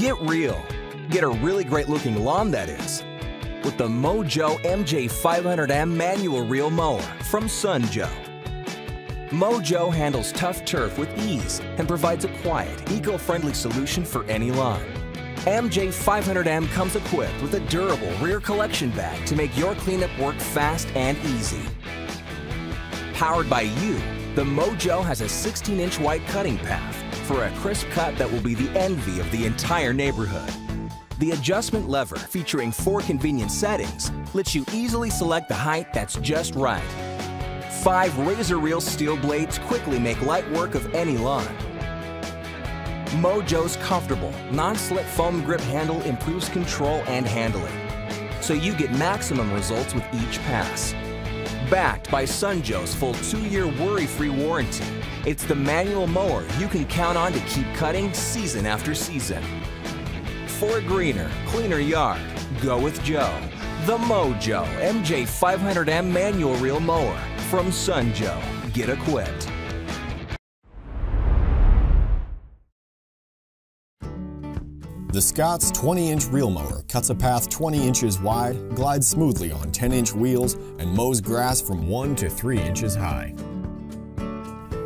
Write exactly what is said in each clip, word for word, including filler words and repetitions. Get real. Get a really great looking lawn, that is, with the Mojo M J five hundred M manual reel mower from Sun Joe. Mojo handles tough turf with ease and provides a quiet, eco-friendly solution for any lawn. M J five hundred M comes equipped with a durable rear collection bag to make your cleanup work fast and easy. Powered by you, the Mojo has a sixteen inch wide cutting path for a crisp cut that will be the envy of the entire neighborhood. The adjustment lever, featuring four convenient settings, lets you easily select the height that's just right. Five razor-reel steel blades quickly make light work of any lawn. Mojo's comfortable, non-slip foam grip handle improves control and handling, so you get maximum results with each pass. Backed by Sun Joe's full two year worry-free warranty, it's the manual mower you can count on to keep cutting season after season. For a greener, cleaner yard, go with Joe. The Mojo M J five hundred M manual reel mower from Sun Joe. Get equipped. The Scotts twenty inch reel mower cuts a path twenty inches wide, glides smoothly on ten inch wheels, and mows grass from one to three inches high.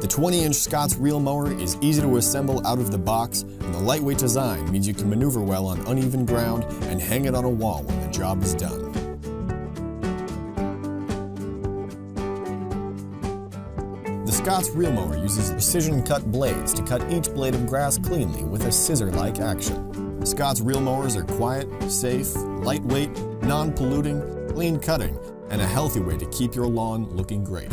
The twenty inch Scotts reel mower is easy to assemble out of the box, and the lightweight design means you can maneuver well on uneven ground and hang it on a wall when the job is done. The Scotts reel mower uses precision-cut blades to cut each blade of grass cleanly with a scissor-like action. Scotts reel mowers are quiet, safe, lightweight, non-polluting, clean cutting, and a healthy way to keep your lawn looking great.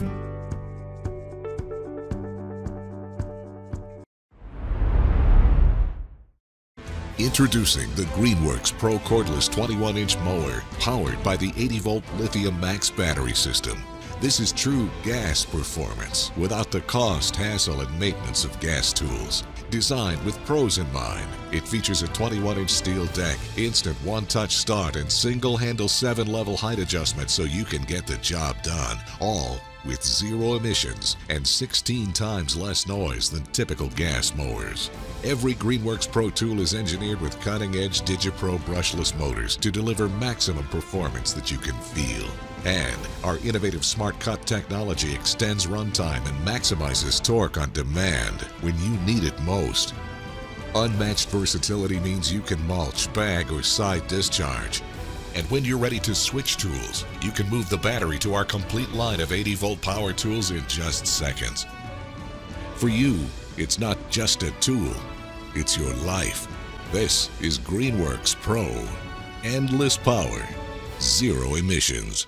Introducing the Greenworks Pro Cordless twenty-one inch Mower, powered by the eighty volt Lithium Max battery system. This is true gas performance without the cost, hassle, and maintenance of gas tools. Designed with pros in mind, it features a twenty-one inch steel deck, instant one touch start, and single-handle seven level height adjustment so you can get the job done, all with zero emissions and sixteen times less noise than typical gas mowers. Every Greenworks Pro tool is engineered with cutting-edge DigiPro brushless motors to deliver maximum performance that you can feel. And our innovative SmartCut technology extends runtime and maximizes torque on demand when you need it most. Unmatched versatility means you can mulch, bag, or side discharge. And when you're ready to switch tools, you can move the battery to our complete line of eighty volt power tools in just seconds. For you, it's not just a tool, it's your life. This is Greenworks Pro. Endless power, zero emissions.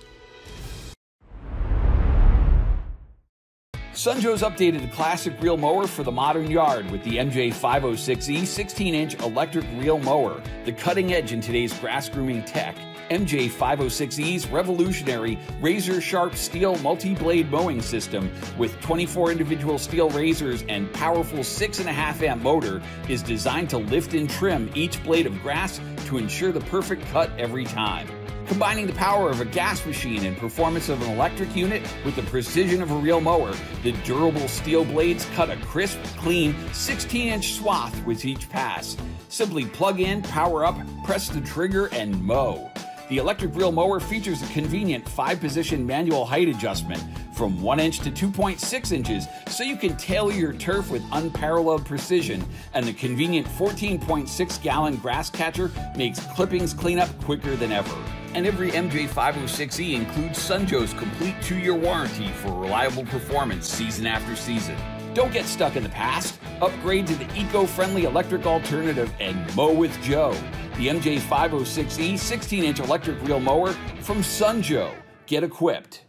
Sun Joe's updated the classic reel mower for the modern yard with the M J five oh six E sixteen inch electric reel mower, the cutting edge in today's grass grooming tech. M J five oh six E's revolutionary razor-sharp steel multi-blade mowing system with twenty-four individual steel razors and powerful six point five amp motor is designed to lift and trim each blade of grass to ensure the perfect cut every time. Combining the power of a gas machine and performance of an electric unit with the precision of a reel mower, the durable steel blades cut a crisp, clean sixteen inch swath with each pass. Simply plug in, power up, press the trigger, and mow. The electric reel mower features a convenient five position manual height adjustment from one inch to two point six inches so you can tailor your turf with unparalleled precision, and the convenient fourteen point six gallon grass catcher makes clippings cleanup quicker than ever. And every M J five oh six E includes Sun Joe's complete two year warranty for reliable performance season after season. Don't get stuck in the past. Upgrade to the eco-friendly electric alternative and mow with Joe. The M J five oh six E sixteen inch electric reel mower from Sun Joe. Get equipped.